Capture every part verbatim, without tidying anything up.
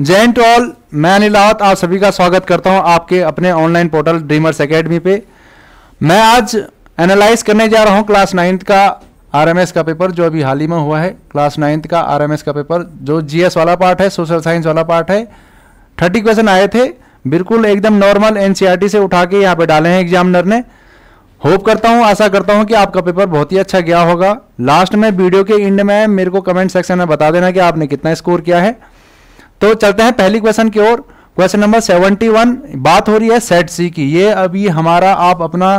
जय हिंद ऑल, मैं अनिल रावत आप सभी का स्वागत करता हूं आपके अपने ऑनलाइन पोर्टल ड्रीमर्स एकेडमी पे। मैं आज एनालाइज करने जा रहा हूं क्लास नाइन्थ का आरएमएस का पेपर जो अभी हाल ही में हुआ है। क्लास नाइन्थ का आरएमएस का पेपर जो जीएस वाला पार्ट है, सोशल साइंस वाला पार्ट है, थर्टी क्वेश्चन आए थे बिल्कुल एकदम नॉर्मल एनसीईआरटी से उठा के यहाँ पे डाले हैं एग्जामिनर ने। होप करता हूँ, आशा करता हूँ कि आपका पेपर बहुत ही अच्छा गया होगा। लास्ट में वीडियो के एंड में मेरे को कमेंट सेक्शन में बता देना कि आपने कितना स्कोर किया है। तो चलते हैं पहली क्वेश्चन की ओर। क्वेश्चन नंबर इकहत्तर, बात हो रही है सेट सी की। ये अभी हमारा आप अपना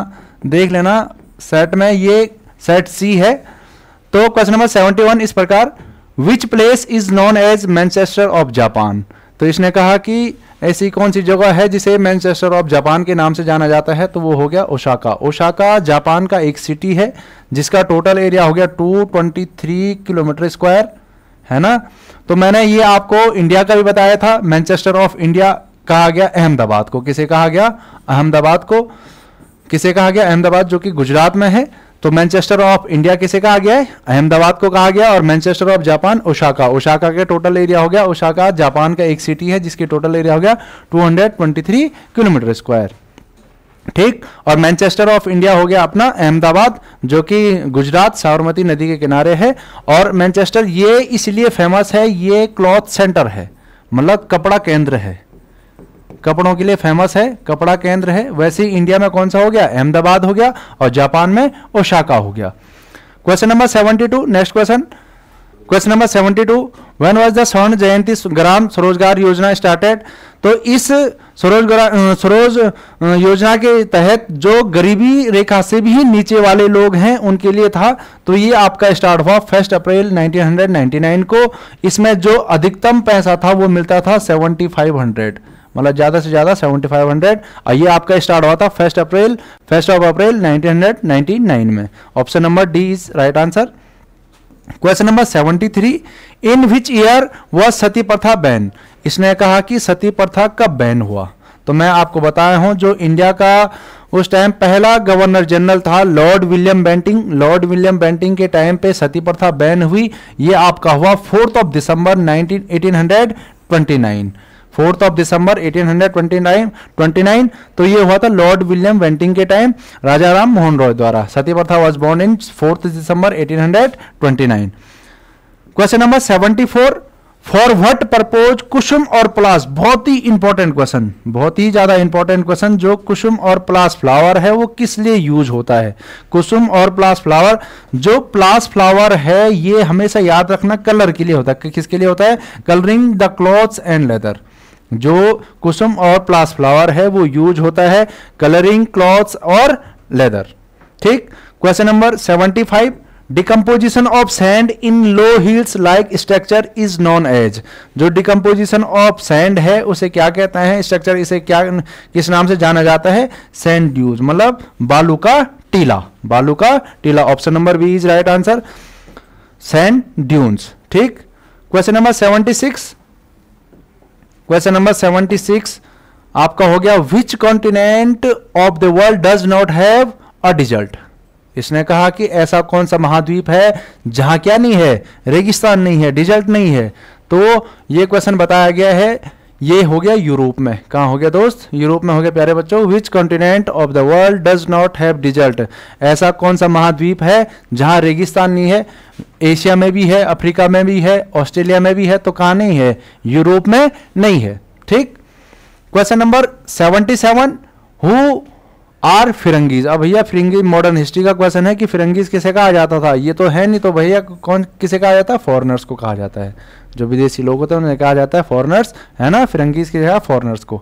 देख लेना सेट में, ये सेट सी है। तो क्वेश्चन नंबर इकहत्तर इस प्रकार, which place is known as Manchester of Japan. तो इसने कहा कि ऐसी कौन सी जगह है जिसे मैनचेस्टर ऑफ जापान के नाम से जाना जाता है। तो वो हो गया ओसाका। ओसाका जापान का एक सिटी है जिसका टोटल एरिया हो गया two twenty three kilometre square, है ना। तो मैंने ये आपको इंडिया का भी बताया था, मैनचेस्टर ऑफ इंडिया कहा गया अहमदाबाद को। किसे कहा गया? अहमदाबाद को। किसे कहा गया? अहमदाबाद, जो कि गुजरात में है। तो मैनचेस्टर ऑफ इंडिया किसे कहा गया है? अहमदाबाद को कहा गया। और Manchester of Japan Osaka. Osaka का टोटल एरिया हो गया, ओसाका जापान का एक सिटी है जिसकी टोटल एरिया हो गया two hundred twenty three kilometre square, ठीक। और मैनचेस्टर ऑफ इंडिया हो गया अपना अहमदाबाद, जो कि गुजरात साबरमती नदी के किनारे है। और मैनचेस्टर ये इसलिए फेमस है, ये क्लॉथ सेंटर है, मतलब कपड़ा केंद्र है, कपड़ों के लिए फेमस है, कपड़ा केंद्र है। वैसे ही इंडिया में कौन सा हो गया? अहमदाबाद हो गया, और जापान में ओसाका हो गया। Question number seventy two, next question. Question number seventy two, when was the Swarna Jayanti ग्राम स्वरोजगार योजना स्टार्टेड। तो इस स्वरोजगार स्वरोज योजना के तहत जो गरीबी रेखा से भी नीचे वाले लोग हैं उनके लिए था। तो ये आपका स्टार्ट हुआ first April nineteen ninety nine को। इसमें जो अधिकतम पैसा था वो मिलता था सेवेंटी फाइव हंड्रेड, मतलब ज़्यादा से ज़्यादा सेवेंटी फाइव हंड्रेड। और ये आपका स्टार्ट हुआ था first April first of April nineteen ninety nine में। Option number D is right answer. Question number seventy three, in which year was sati प्रथा बैन। इसने कहा कि सती प्रथा कब बैन हुआ। तो मैं आपको बताया हूं, जो इंडिया का उस टाइम पहला गवर्नर जनरल था Lord William Bentinck, Lord William Bentinck के टाइम पे सती प्रथा बैन हुई। ये आपका हुआ fourth of December nineteen eighteen twenty nine, fourth of December eighteen twenty nine. तो ये हुआ था लॉर्ड विलियम बेंटिंक के टाइम राजा राम मोहन रॉय द्वारा। सती प्रथा was born in fourth December eighteen twenty nine. Question number seventy four, for what purpose कुसुम और प्लास। बहुत ही इंपॉर्टेंट क्वेश्चन, बहुत ही ज्यादा इंपॉर्टेंट क्वेश्चन। जो कुसुम और प्लास फ्लावर है वो किस लिए यूज होता है? कुसुम और प्लास फ्लावर, जो प्लास फ्लावर है ये हमेशा याद रखना कलर के लिए होता है। किसके लिए होता है? Colouring the clothes and leather. जो कुसुम और प्लास फ्लावर है वो यूज होता है कलरिंग क्लॉथ्स और लेदर, ठीक। Question number seventy five, decomposition of sand in low hills like structure is known as. जो डिकम्पोजिशन ऑफ सैंड है उसे क्या कहते हैं? स्ट्रक्चर इसे क्या, किस नाम से जाना जाता है? सैंड ड्यूज, मतलब बालू का टीला, बालू का टीला। Option number B is right answer, sand dunes, ठीक। Question number seventy six, question number seventy six आपका हो गया, which continent of the world does not have a desert. इसने कहा कि ऐसा कौन सा महाद्वीप है जहां क्या नहीं है? रेगिस्तान नहीं है, डिजर्ट नहीं है। तो ये क्वेश्चन बताया गया है, ये हो गया यूरोप में। कहाँ हो गया दोस्त? यूरोप में हो गया प्यारे बच्चों। Which continent of the world does not have desert, ऐसा कौन सा महाद्वीप है जहाँ रेगिस्तान नहीं है? एशिया में भी है, अफ्रीका में भी है, ऑस्ट्रेलिया में भी है, तो कहाँ नहीं है? यूरोप में नहीं है, ठीक। Question number seventy seven, who are firangis. अब भैया फिरंगी मॉडर्न हिस्ट्री का क्वेश्चन है कि फिरंगीज किसे कहा जाता था, ये तो है नहीं। तो भैया कौन, किसे कहा जाता है? फॉरेनर्स को कहा जाता है। जो विदेशी लोग होते हैं उन्हें कहा जाता है फॉरेनर्स, है ना। फिरंगीज की जगह फॉरेनर्स को।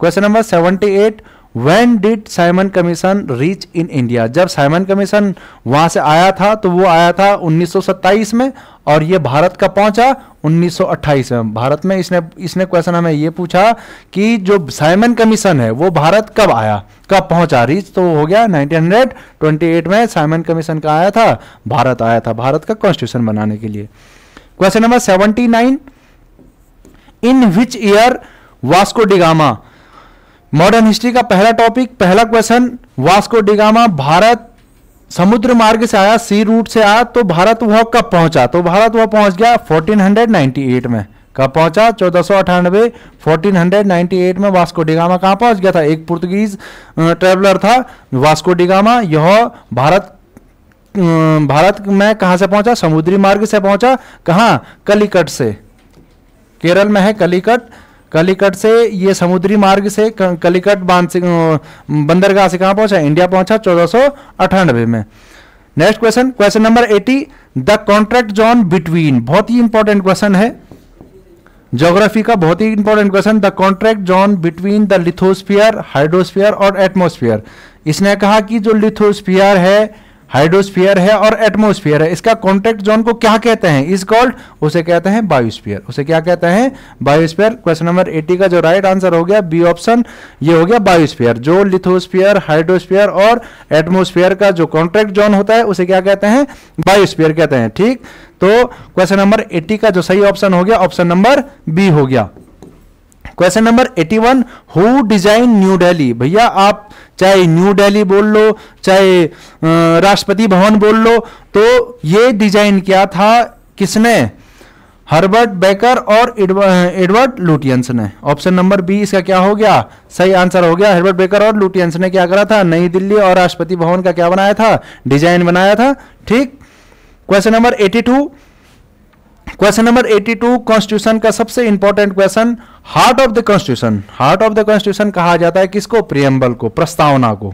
Question number seventy eight, when did Simon commission reach in India. जब साइमन कमीशन वहां से आया था तो वो आया था उन्नीस सौ सत्ताईस में, और ये भारत का पहुंचा उन्नीस सौ अट्ठाईस में। भारत में इसने इसने क्वेश्चन हमें ये पूछा कि जो साइमन कमीशन है वो भारत कब आया, कब पहुंचा? रीच तो हो गया नाइनटीन ट्वेंटी एट में साइमन कमीशन का आया था, भारत आया था भारत का कॉन्स्टिट्यूशन बनाने के लिए। Question number seventy nine, in which year Vasco da Gama. Modern history का पहला टॉपिक, पहला question, Vasco da Gama Bharat समुद्र मार्ग से आया, सी रूट से आया, तो भारत वह कब पहुंचा? तो भारत वह पहुंच गया फोर्टीन हंड्रेड नाइन्टी एट में, कब पहुंचा? चौदह सौ अठानवे फोर्टीन हंड्रेड नाइन्टी एट में वास्को डिगामा कहाँ पहुंच गया था? एक पुर्तगीज ट्रेवलर था वास्को डिगामा। यह भारत भारत में कहाँ से पहुंचा? समुद्री मार्ग से पहुंचा। कहाँ? कलिकट से। केरल में है कलिकट। कलिकट से ये समुद्री मार्ग से कलिकट बांध से बंदरगाह से कहाँ पहुंचा? इंडिया पहुंचा चौदह सौ अठानवे में। Next question, question number eighty, the contract zone between, बहुत ही इंपॉर्टेंट क्वेश्चन है ज्योग्राफी का, बहुत ही important question. The contract zone between the lithosphere, hydrosphere और एटमोस्फीयर। इसने कहा कि जो लिथोस्फीयर है, हाइड्रोस्फीयर है और एटमोस्फीयर है, इसका कॉन्ट्रैक्ट जोन को क्या कहते हैं? इज कॉल्ड, उसे कहते हैं बायोस्फीयर। उसे क्या कहते हैं? बायोस्फीयर। क्वेश्चन नंबर अस्सी का जो राइट आंसर हो गया बी ऑप्शन, ये हो गया बायोस्फीयर। जो लिथोस्फीयर, हाइड्रोस्फीयर और एटमोस्फीयर का जो कॉन्ट्रैक्ट जोन होता है उसे क्या कहते हैं? बायोस्फीयर कहते हैं। ठीक, तो क्वेश्चन नंबर अस्सी का जो सही ऑप्शन हो गया ऑप्शन नंबर बी हो गया। क्वेश्चन नंबर इक्यासी, हु डिजाइन न्यू दिल्ली। भैया आप चाहे न्यू दिल्ली बोल लो, चाहे राष्ट्रपति भवन बोल लो, तो ये डिजाइन क्या था? किसने? हर्बर्ट बेकर और एडवर्ड लुटियंस ने। ऑप्शन नंबर बी इसका क्या हो गया? सही आंसर हो गया। हर्बर्ट बेकर और लुटियंस ने क्या करा था? नई दिल्ली और राष्ट्रपति भवन का क्या बनाया था? डिजाइन बनाया था। ठीक, question number eighty two, question number eighty two constitution का सबसे important question, heart of the constitution. Heart of the constitution कहा जाता है किसको? प्रियम्बल को, प्रस्तावना को,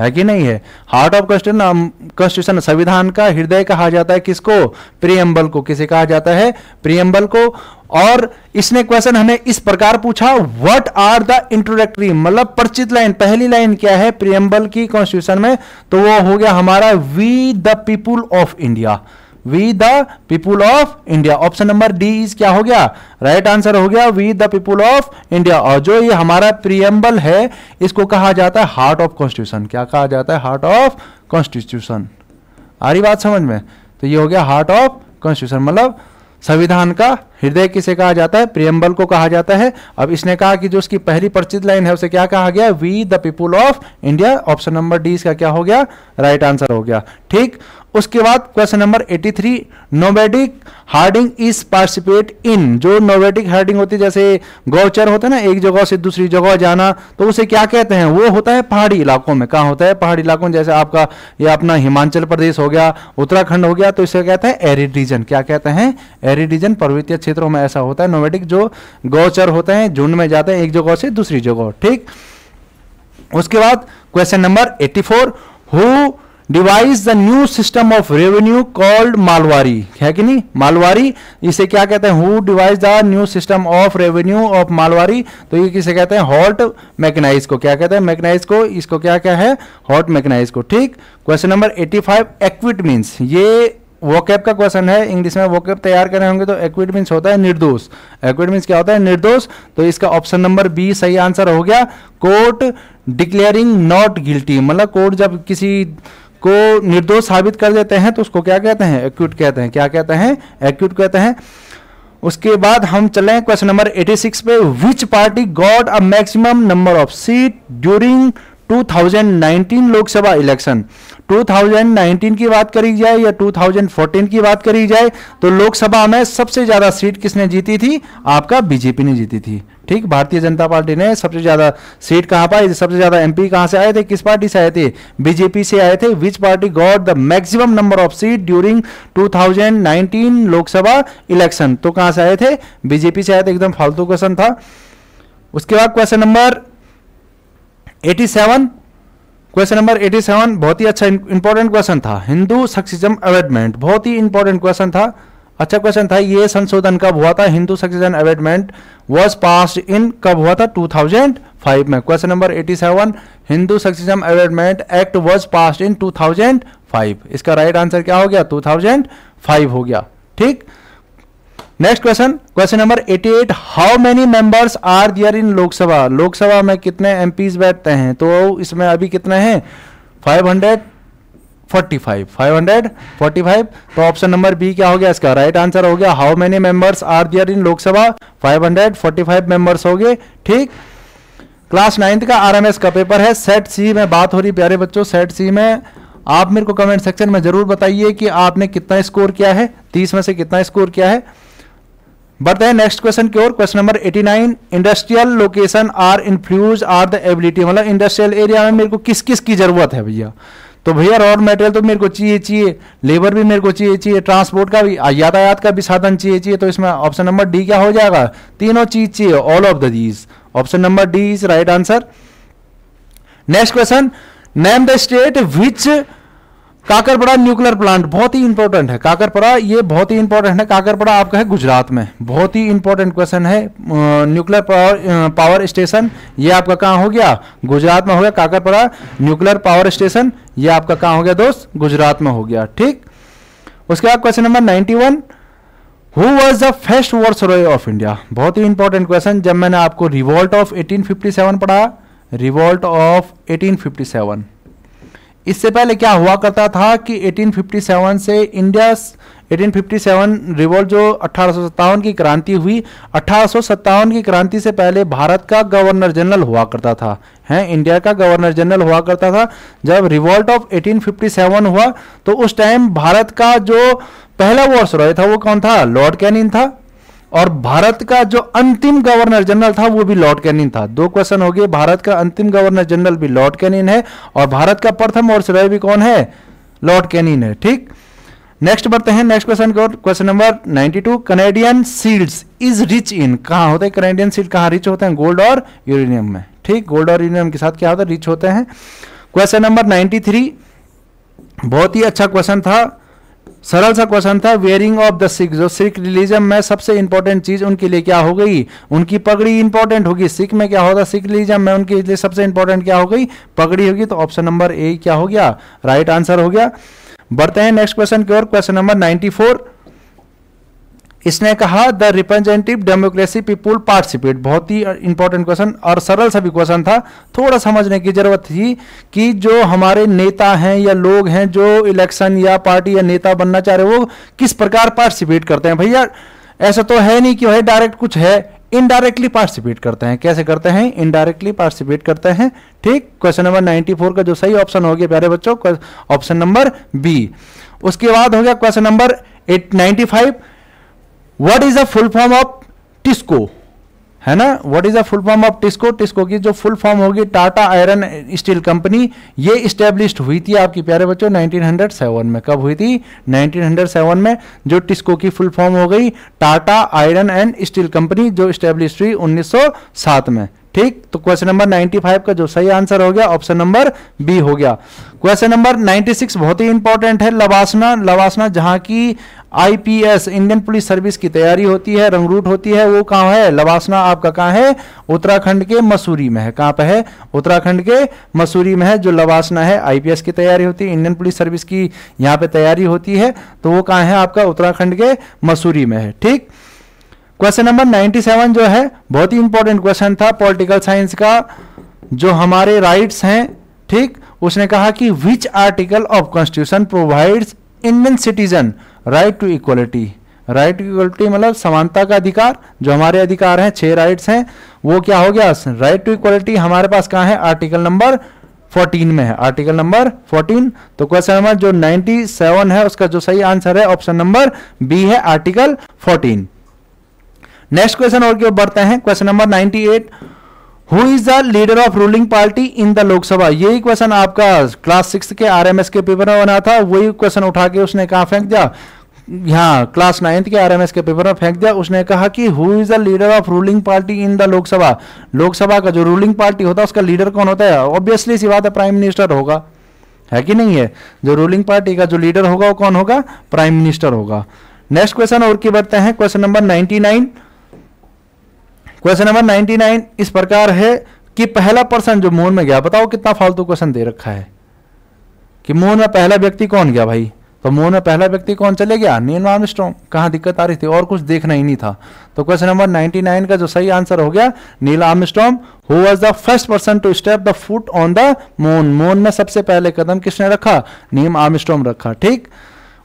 है कि नहीं है? हार्ट ऑफ कॉन्स्टिट्यूशन, संविधान का हृदय कहा जाता है किसको? प्रियम्बल को। किसे कहा जाता है? प्रियम्बल को। और इसने क्वेश्चन हमें इस प्रकार पूछा, व्हाट आर द इंट्रोडक्टरी, मतलब परिचित लाइन, पहली लाइन क्या है प्रियम्बल की कॉन्स्टिट्यूशन में? तो वो हो गया हमारा we the people of India, we the people of India. Option number D is क्या हो गया? राइट आंसर हो गया we the people of India. और जो ये हमारा प्रियम्बल है इसको कहा जाता है हार्ट ऑफ कॉन्स्टिट्यूशन। क्या कहा जाता है? Heart of constitution. आ रही बात समझ में? तो ये हो गया हार्ट ऑफ कॉन्स्टिट्यूशन, मतलब संविधान का हृदय किसे कहा जाता है? प्रियम्बल को कहा जाता है। अब इसने कहा कि जो उसकी पहली परिचित लाइन है उसे क्या कहा गया? We the people of India. Option number D इसका क्या हो गया? राइट आंसर हो गया। ठीक, उसके बाद क्वेश्चन नंबर तिरासी, nomadic herding is participate in. जो नोमैडिक हर्डिंग होती है, जैसे गौचर होता है ना, एक जगह से दूसरी जगह जाना, तो उसे क्या कहते हैं? वो होता है पहाड़ी इलाकों में। कहाँ होता है? पहाड़ी इलाकों में, जैसे आपका या अपना हिमाचल प्रदेश हो गया, उत्तराखंड हो गया, तो इसे कहते हैं एरिड रीजन। क्या कहते हैं? Arid region. पर्वतीय क्षेत्रों में ऐसा होता है नोमैडिक, जो गौचर होते हैं, झुंड में जाते हैं एक जगह से दूसरी जगह। ठीक, उसके बाद क्वेश्चन नंबर चौरासी, who devise the new system of revenue called Mahalwari, है कि नहीं? मालवारी, इसे क्या कहते हैं? Who devise the new system of revenue of Mahalwari, तो ये किसे कहते हैं? हॉल्ट मैकनाइज को। क्या कहते हैं? मैकनाइज को। इसको क्या क्या है? हॉल्ट मैकनाइज को। ठीक, क्वेश्चन नंबर पचासी, एक्विट मीन्स, ये वोकैब का क्वेश्चन है, इंग्लिश में वोकैब तैयार करने होंगे तो एक्विट मीन्स होता है निर्दोष। एक्विट मीन्स क्या होता है? निर्दोष। तो इसका ऑप्शन नंबर बी सही आंसर हो गया। कोर्ट डिक्लेयरिंग नॉट गिल्टी, मतलब कोर्ट जब किसी को निर्दोष साबित कर देते हैं तो उसको क्या कहते हैं? एक्यूट कहते हैं। क्या कहते हैं? एक्यूट कहते हैं। उसके बाद हम चले क्वेश्चन नंबर छियासी पे, which party got a maximum number of seat during two thousand nineteen Lok Sabha election. Two thousand nineteen की बात करी जाए या टू थाउजेंड फोर्टीन की बात करी जाए तो लोकसभा में सबसे ज्यादा सीट किसने जीती थी? आपका बीजेपी ने जीती थी। ठीक, भारतीय जनता पार्टी ने सबसे ज्यादा सीट कहां पाई? सबसे ज्यादा एमपी कहां से आए थे? किस पार्टी से आए थे? बीजेपी से आए थे। Which party got the maximum number of seat during two thousand nineteen Lok Sabha election, तो कहां से आए थे? बीजेपी से आए थे। एकदम फालतू क्वेश्चन था। उसके बाद क्वेश्चन नंबर सत्तासी, क्वेश्चन नंबर सत्तासी बहुत ही अच्छा इंपॉर्टेंट क्वेश्चन था, हिंदू सक्सेशन अमेंडमेंट, बहुत ही इंपॉर्टेंट क्वेश्चन था, अच्छा क्वेश्चन था। ये संशोधन कब हुआ था? Hindu succession amendment was passed in, कब हुआ था? टू थाउजेंड फाइव में। क्वेश्चन नंबर सत्तासी, Hindu succession amendment act was passed in two thousand five. इसका राइट आंसर क्या हो गया? टू थाउजेंड फाइव हो गया। ठीक, नेक्स्ट क्वेश्चन, क्वेश्चन नंबर अठासी, how many members are there in Lok Sabha, Lok Sabha में कितने एमपीज बैठते हैं? तो इसमें अभी कितने हैं? Five hundred forty five, five hundred forty five. तो ऑप्शन नंबर बी क्या हो गया? इसका राइट आंसर हो गया। How many members are there in Lok Sabha, five hundred forty five members हो गए। ठीक, क्लास नाइन्थ का आरएमएस का पेपर है, सेट सी में बात हो रही। प्यारे बच्चों, सेट सी में आप मेरे को कमेंट सेक्शन में जरूर बताइए कि आपने कितना स्कोर किया है, तीस में से कितना स्कोर किया है। बढ़ते हैं नेक्स्ट क्वेश्चन की ओर। Question number eighty nine, industrial location are infuse are the ability, मतलब इंडस्ट्रियल एरिया में मेरे को किस किस की जरूरत है भैया। तो भैया रॉ मटेरियल तो मेरे को चाहिए चाहिए, लेबर भी मेरे को चाहिए चाहिए, ट्रांसपोर्ट का भी, यातायात का भी साधन चाहिए चाहिए। तो इसमें ऑप्शन नंबर डी क्या हो जाएगा, तीनों चीज चाहिए, all of the these. Option number D is right answer. Next question, name the state which Kakrapar nuclear plant, बहुत ही इंपॉर्टेंट है काकरपड़ा, ये बहुत ही इंपॉर्टेंट है। काकरपड़ा आपका है गुजरात में, बहुत ही इंपॉर्टेंट क्वेश्चन है। न्यूक्लियर पावर, पावर स्टेशन ये आपका कहाँ हो गया, गुजरात में हो गया। काकरपड़ा न्यूक्लियर पावर स्टेशन ये आपका कहाँ हो गया दोस्त, गुजरात में हो गया। ठीक, उसके बाद question number ninety one, who was the first war hero of India, बहुत ही इंपॉर्टेंट क्वेश्चन। जब मैंने आपको revolt of eighteen fifty seven पढ़ा, revolt of eighteen fifty seven, इससे पहले क्या हुआ करता था कि एटीन फिफ्टी सेवन से India, eighteen fifty seven revolt जो अठारह सौ सत्तावन की क्रांति हुई, अठारह सौ सत्तावन की क्रांति से पहले भारत का गवर्नर जनरल हुआ करता था, हैं इंडिया का गवर्नर जनरल हुआ करता था। जब revolt of eighteen fifty seven हुआ तो उस टाइम भारत का जो पहला वॉर्स रॉय था वो कौन था, लॉर्ड कैनिंग था, और भारत का जो अंतिम गवर्नर जनरल था वो भी लॉर्ड कैनिंग था। दो क्वेश्चन हो गए, भारत का अंतिम गवर्नर जनरल भी लॉर्ड कैनिंग है और भारत का प्रथम वॉर्स रॉय भी कौन है, लॉर्ड कैनिंग है। ठीक, नेक्स्ट बढ़ते हैं नेक्स्ट क्वेश्चन की ओर। Question number ninety two, Canadian shields is rich in, कहाँ होते हैं कनेडियन सील्ड, कहाँ रिच होते हैं, गोल्ड और यूरेनियम में। ठीक, गोल्ड और यूरेनियम के साथ क्या होता है, रिच होते हैं। क्वेश्चन नंबर नाइन्टी थ्री, बहुत ही अच्छा क्वेश्चन था, सरल सा क्वेश्चन था। वेयरिंग ऑफ द सिख, जो सिख रिलीजन में सबसे इंपॉर्टेंट चीज उनके लिए क्या हो गई, उनकी पगड़ी इंपॉर्टेंट होगी। सिख में क्या होता, सिख रिलीजन में उनके लिए सबसे इंपॉर्टेंट क्या हो गई, पगड़ी होगी। तो ऑप्शन नंबर ए क्या हो गया, राइट आंसर हो गया। बढ़ते हैं नेक्स्ट क्वेश्चन की ओर। क्वेश्चन नंबर नाइन्टी फोर, इसने कहा the representative democracy people participate, बहुत ही इंपॉर्टेंट क्वेश्चन और सरल सा भी क्वेश्चन था। थोड़ा समझने की जरूरत थी कि जो हमारे नेता हैं या लोग हैं जो इलेक्शन या पार्टी या नेता बनना चाह रहे वो किस प्रकार पार्टिसिपेट करते हैं। भैया ऐसा तो है नहीं कि वह डायरेक्ट कुछ है, इनडायरेक्टली पार्टिसिपेट करते हैं। कैसे करते हैं, इनडायरेक्टली पार्टिसिपेट करते हैं। ठीक, क्वेश्चन नंबर नाइन्टी फोर का जो सही ऑप्शन हो गया प्यारे बच्चों, ऑप्शन नंबर बी। उसके बाद हो गया question number ninety five, what is the full form of TISCO, है ना, what is the full form of TISCO, TISCO की जो फुल फॉर्म होगी टाटा आयरन स्टील कंपनी, ये स्टेब्लिश्ड हुई थी आपकी प्यारे बच्चों नाइन्टीन हंड्रेड सेवन में। कब हुई थी, नाइन्टीन हंड्रेड सेवन में। जो टिस्को की फुल फॉर्म हो गई Tata iron and steel company, जो स्टेब्लिश हुई उन्नीस सौ सात में। ठीक, तो क्वेश्चन नंबर नाइन्टी फाइव का जो सही आंसर हो गया ऑप्शन नंबर बी हो गया। क्वेश्चन नंबर नाइन्टी सिक्स बहुत ही इंपॉर्टेंट है, लबासना, लबासना जहाँ की आईपीएस इंडियन पुलिस सर्विस की तैयारी होती है, रंगरूट होती है, वो कहाँ है, लबासना आपका कहाँ है, उत्तराखंड के मसूरी में है। कहाँ पे है, उत्तराखंड के मसूरी में है जो लबासना है। आईपीएस की तैयारी होती है, इंडियन पुलिस सर्विस की यहाँ पे तैयारी होती है, तो वो कहाँ है आपका, उत्तराखंड के मसूरी में है। ठीक, क्वेश्चन नंबर नाइन्टी सेवन जो है बहुत ही इंपॉर्टेंट क्वेश्चन था पॉलिटिकल साइंस का, जो हमारे राइट्स हैं। ठीक, उसने कहा कि which article of constitution provides Indian citizen right to equality, right to equality मतलब समानता का अधिकार, जो हमारे अधिकार हैं, छह राइट्स हैं, वो क्या हो गया, राइट टू इक्वलिटी हमारे पास कहाँ है, आर्टिकल नंबर फोर्टीन में है, आर्टिकल नंबर फोर्टीन। तो क्वेश्चन नंबर जो नाइन्टी सेवन है उसका जो सही आंसर है ऑप्शन नंबर बी है, आर्टिकल फोर्टीन। नेक्स्ट क्वेश्चन और क्यों बढ़ते हैं। Question number ninety eight, who is the leader of ruling party in the Lok Sabha, यही क्वेश्चन आपका क्लास सिक्स के आरएमएस के पेपर में बना था, वही क्वेश्चन उठा के उसने कहा फेंक दिया, यहाँ क्लास नाइन्थ के आरएमएस के पेपर में फेंक दिया। उसने कहा कि who is the leader of ruling party in the Lok Sabha, Lok Sabha का जो रूलिंग पार्टी होता है उसका लीडर कौन होता है, ऑब्वियसली सी बात है प्राइम मिनिस्टर होगा, है कि नहीं है, जो रूलिंग पार्टी का जो लीडर होगा वो कौन होगा, प्राइम मिनिस्टर होगा। नेक्स्ट क्वेश्चन और क्यों बढ़ते हैं। Question number ninety nine, question number ninety nine इस प्रकार है कि पहला पर्सन जो मून में गया, बताओ कितना फालतू क्वेश्चन दे रखा है कि मून में पहला व्यक्ति कौन गया भाई, तो मून में पहला व्यक्ति कौन चले गया, नील आर्मस्ट्रॉन्ग। कहाँ दिक्कत आ रही थी, और कुछ देखना ही नहीं था। तो क्वेश्चन नंबर नाइन्टी नाइन का जो सही आंसर हो गया Neil Armstrong, who was the first person to step the foot on the moon, moon में सबसे पहले कदम किसने रखा, नील आर्मस्ट्रॉन्ग रखा। ठीक,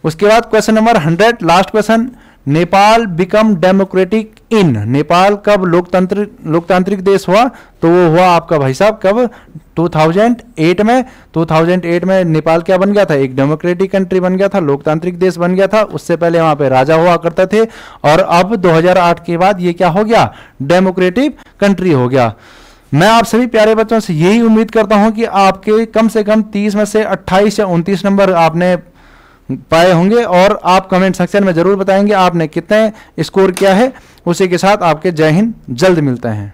उसके बाद question number hundred last question, Nepal become democratic in, Nepal कब लोकतंत्र लोकतांत्रिक देश हुआ, तो वो हुआ आपका भाई साहब कब, दो हज़ार आठ में दो हज़ार आठ में नेपाल क्या बन गया था, एक डेमोक्रेटिक कंट्री बन गया था, लोकतांत्रिक देश बन गया था। उससे पहले वहां पे राजा हुआ करते थे और अब दो हज़ार आठ के बाद ये क्या हो गया, डेमोक्रेटिक कंट्री हो गया। मैं आप सभी प्यारे बच्चों से यही उम्मीद करता हूं कि आपके कम से कम तीस में से अट्ठाईस या उनतीस नंबर आपने पाए होंगे और आप कमेंट सेक्शन में जरूर बताएंगे आपने कितने स्कोर किया है। उसी के साथ आपके जय हिंद, जल्द मिलते हैं।